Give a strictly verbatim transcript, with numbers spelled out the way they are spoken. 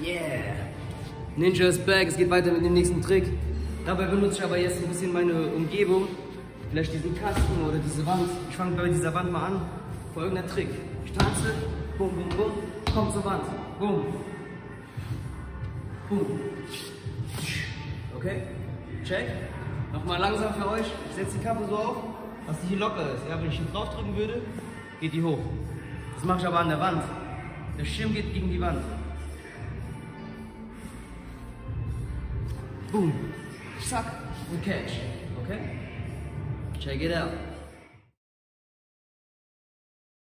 Yeah! Ninja is back, es geht weiter mit dem nächsten Trick. Dabei benutze ich aber jetzt ein bisschen meine Umgebung. Vielleicht diesen Kasten oder diese Wand. Ich fange bei dieser Wand mal an. Folgender Trick. Ich tanze, bum, bum, bum, komm zur Wand. Bum. Bum. Okay? Check. Nochmal langsam für euch. Ich setze die Kappe so auf, dass die hier locker ist. Ja, wenn ich hier drauf drücken würde, geht die hoch. Das mache ich aber an der Wand. Der Schirm geht gegen die Wand. Boom. Zack. Und catch. Okay? Check it out.